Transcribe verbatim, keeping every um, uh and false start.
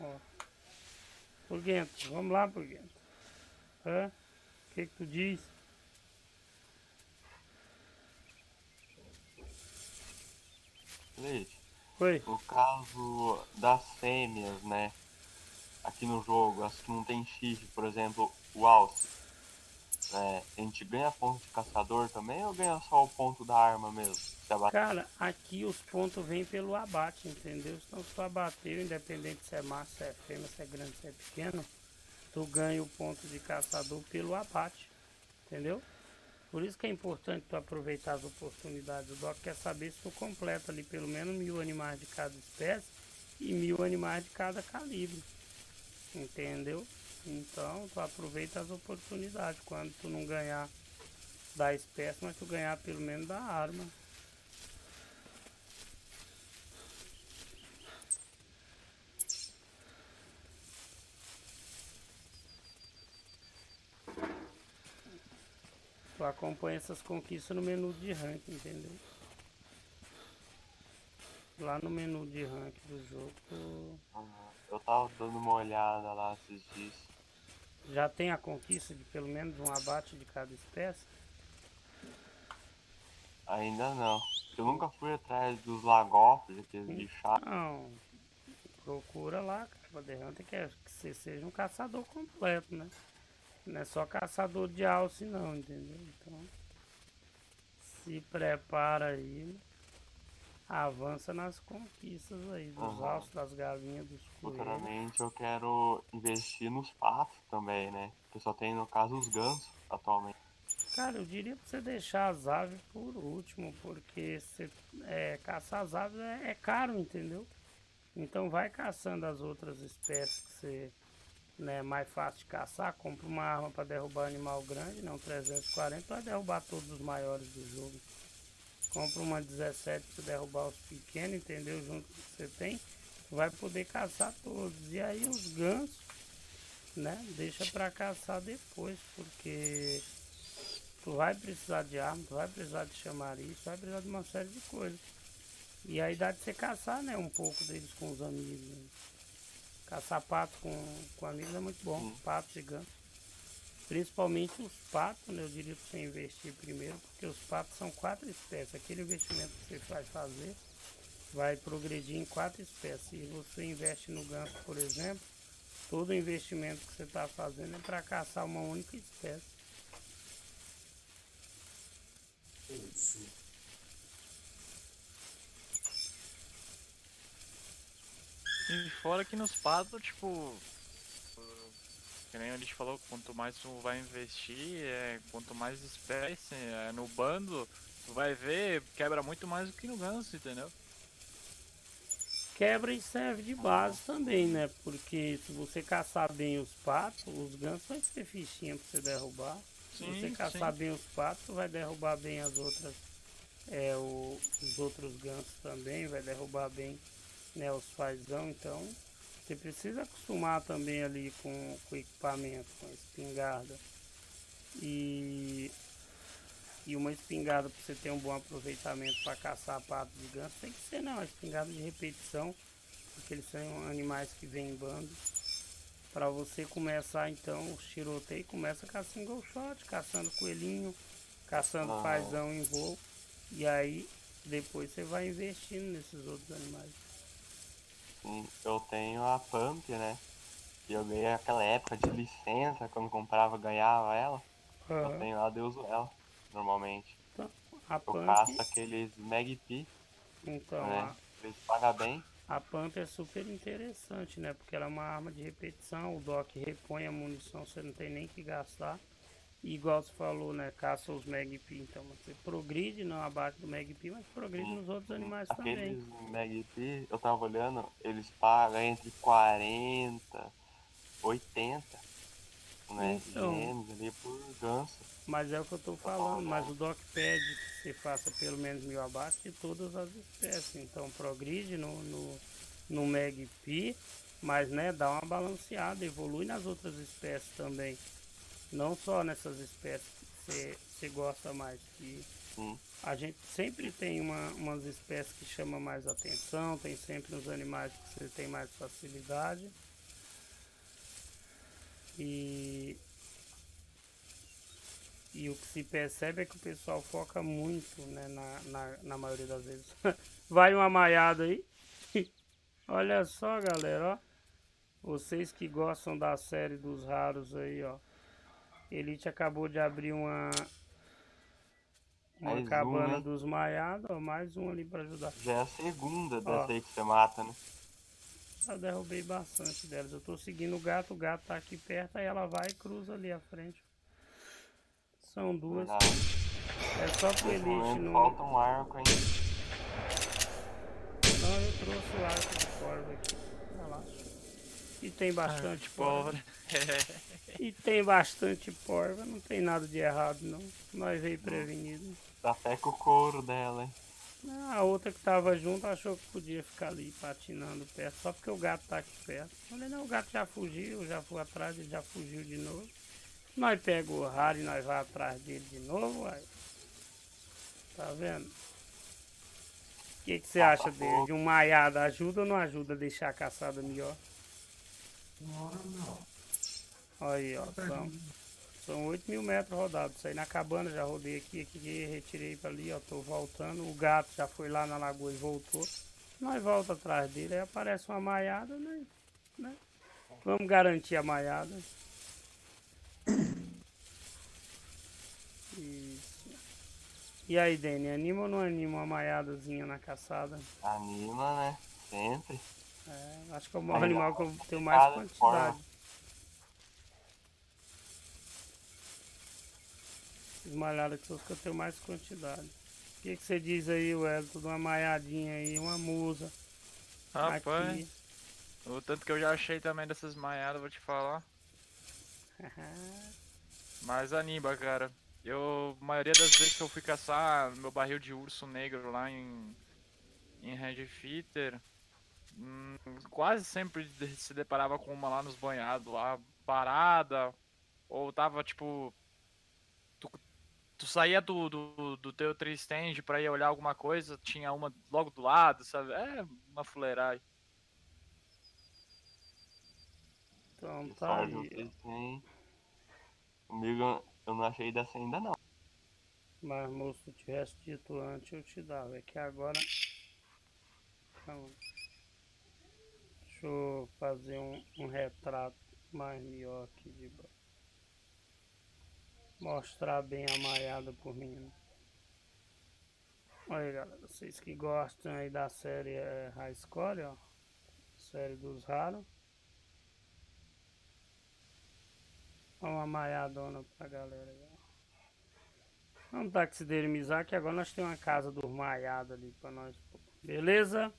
Ó, Purguento, vamos lá, Purguento. Hã? O que que tu diz? Leite. Oi. No caso das fêmeas, né? Aqui no jogo, as que não tem chifre, por exemplo, o alce. É, a gente ganha ponto de caçador também ou ganha só o ponto da arma mesmo? Cara, aqui os pontos vêm pelo abate, entendeu? Então se tu abater, independente se é macho, se é fêmea, se é grande, se é pequeno, tu ganha o ponto de caçador pelo abate, entendeu? Por isso que é importante tu aproveitar as oportunidades. O Doc quer saber se tu completa ali pelo menos mil animais de cada espécie e mil animais de cada calibre, entendeu? Então tu aproveita as oportunidades quando tu não ganhar da espécie, mas tu ganhar pelo menos da arma. Tu acompanha essas conquistas no menu de rank, entendeu? Lá no menu de rank do jogo tu... Eu tava dando uma olhada lá esses dias. Já tem a conquista de pelo menos um abate de cada espécie? Ainda não. Eu nunca fui atrás dos lagófagos, aqueles de chá. Não. Procura lá, cara. O The Hunter quer que você seja um caçador completo, né? Não é só caçador de alce não, entendeu? Então, se prepara aí. Avança nas conquistas aí, dos uhum. alces, das galinhas, dos coelhos. Futuramente eu quero investir nos patos também, né? Que só tem, no caso, os gansos atualmente. Cara, eu diria pra você deixar as aves por último, porque você, é, caçar as aves é, é caro, entendeu? Então vai caçando as outras espécies que você... né, mais fácil de caçar. Compra uma arma pra derrubar animal grande, não trezentos e quarenta, pra derrubar todos os maiores do jogo. Compra uma dezessete pra derrubar os pequenos, entendeu? Junto com o que você tem, vai poder caçar todos. E aí os gansos, né, deixa pra caçar depois, porque tu vai precisar de arma, tu vai precisar de chamariz, tu vai precisar de uma série de coisas. E aí dá de você caçar, né, um pouco deles com os amigos. Né? Caçar pato com, com amigos é muito bom, pato gigante. Principalmente os patos, né, eu diria que você investir primeiro, porque os patos são quatro espécies. Aquele investimento que você vai fazer vai progredir em quatro espécies. E você investe no ganso, por exemplo, todo o investimento que você está fazendo é para caçar uma única espécie. Isso. E fora que nos patos, tipo... que nem a gente falou, quanto mais tu vai investir, é, quanto mais espécie, é, no bando, tu vai ver, quebra muito mais do que no ganso, entendeu? Quebra e serve de base também, né? Porque se você caçar bem os patos, os gansos vai ser fichinha pra você derrubar. Sim, se você caçar sim. bem os patos, vai derrubar bem as outras, é, o, os outros gansos também, vai derrubar bem, né, os fazão, então... Você precisa acostumar também ali com, com equipamento, com a espingarda. E, e uma espingarda para você ter um bom aproveitamento para caçar pato de ganso tem que ser não, uma espingarda de repetição, porque eles são animais que vêm em bando. Para você começar então o tiroteio, começa com a single shot, caçando coelhinho, caçando ah. fazão em voo. E aí depois você vai investindo nesses outros animais. Eu tenho a Pump, né? Que eu ganhei naquela época de licença, quando comprava, ganhava ela. Uhum. Eu tenho ela, eu uso ela, normalmente. Então, a eu Pump... caço aqueles Magpie. Então, né? a... eles pagam bem. A Pump é super interessante, né? Porque ela é uma arma de repetição, o Doc repõe a munição, você não tem nem que gastar. E igual você falou, né? Caça os Magpie, então você progride, não abaixo do Magpie, mas progride nos outros animais Aqueles também. Magpie, eu tava olhando, eles pagam entre quarenta, oitenta, né? Então, G Ms ali por ganso. Mas é o que eu tô falando, mas o Doc pede que você faça pelo menos mil abaixo de todas as espécies. Então progride no, no, no Magpie, mas né, dá uma balanceada, evolui nas outras espécies também. Não só nessas espécies que você gosta mais, que hum. a gente sempre tem uma, umas espécies que chamam mais atenção, tem sempre uns animais que você tem mais facilidade. E, e o que se percebe é que o pessoal foca muito, né, na, na, na maioria das vezes. Vai uma maiada aí. Olha só, galera, ó. Vocês que gostam da série dos raros aí, ó. Elite acabou de abrir uma, uma cabana uma. dos maiados, ó. Mais um ali pra ajudar. Já é a segunda dessa ó. aí que você mata, né? Eu derrubei bastante delas. Eu tô seguindo o gato, o gato tá aqui perto, aí ela vai e cruza ali à frente. São duas. Não. É só pro Elite, não. Falta um arco, hein? Não, eu trouxe o arco de corvo aqui. Olha lá. E tem bastante porva. E tem bastante porva, não tem nada de errado não. Nós veio prevenido. Tá até com o couro dela, hein? A outra que tava junto achou que podia ficar ali patinando perto, só porque o gato tá aqui perto. Olha, não, o gato já fugiu, já foi atrás, ele já fugiu de novo. Nós pega o raro e nós vai atrás dele de novo, uai. Tá vendo? O que que você ah, acha tá dele? De um maiado ajuda ou não ajuda a deixar a caçada melhor? Não, não. Aí, ó, são, são oito mil metros rodados. Saí na cabana, já rodei aqui, aqui, retirei pra ali, ó, tô voltando. O gato já foi lá na lagoa e voltou. Nós volta atrás dele, aí aparece uma maiada, né? né? Vamos garantir a maiada. Isso. E aí, Dene, anima ou não anima uma maiadazinha na caçada? Anima, né? Sempre. É, acho que é o maior animal que eu tenho mais quantidade. Esmalhada que são os que eu tenho mais quantidade. O que, que você diz aí, Wellington, de uma maiadinha aí, uma musa? Rapaz, aqui. O tanto que eu já achei também dessas maiadas, vou te falar. Mas anima, cara. Eu, a maioria das vezes que eu fui caçar meu barril de urso negro lá em, em Red Fitter, Hum, quase sempre se deparava com uma lá nos banhados, lá parada, ou tava tipo, tu, tu saía do, do, do teu tree stand pra ir olhar alguma coisa, tinha uma logo do lado, sabe? É uma fuleiragem. Então tá aí. Comigo eu não achei dessa ainda não. Mas moço, se eu tivesse dito antes eu te dava, é que agora... Calma. Deixa eu fazer um, um retrato mais melhor aqui de baixo. Mostrar bem a maiada por mim. Né? Olha aí, galera. Vocês que gostam aí da série é, High Score, ó. Série dos raros. Olha uma maiadona pra galera. Ó. Vamos taxidermizar que agora nós temos uma casa dos maiados ali pra nós. Beleza?